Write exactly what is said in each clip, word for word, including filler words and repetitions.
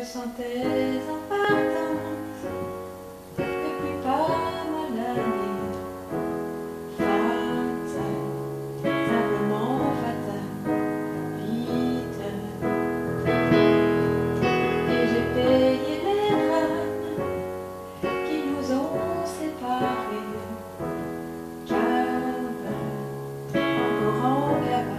je sentais en partance depuis pas mal d'années, fatal, simplement fatal, vite. Et j'ai payé les drames qui nous ont séparés, cabane, encore en cabane.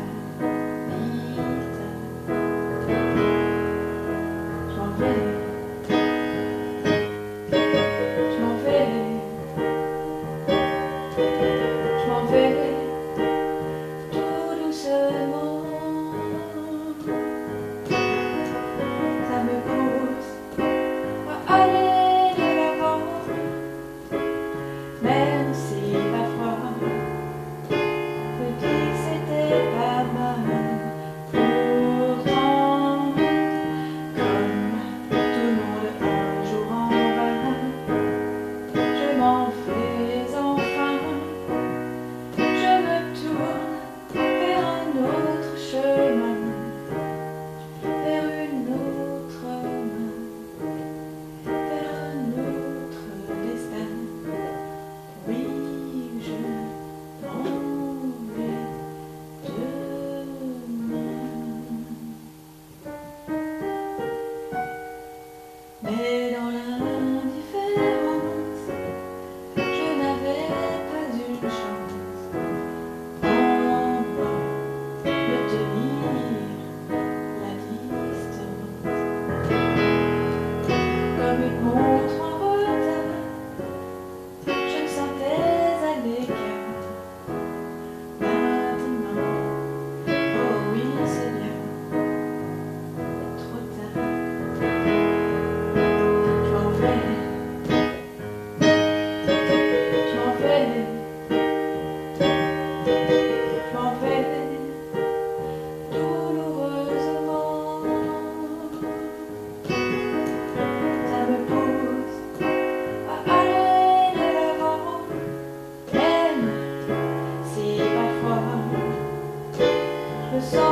Mais dans l'indifférence, je n'avais pas une chance en moi de tenir la distance. Comme une montre en retard, je me sentais à l'écart. Maintenant, oh oui, c'est bien. So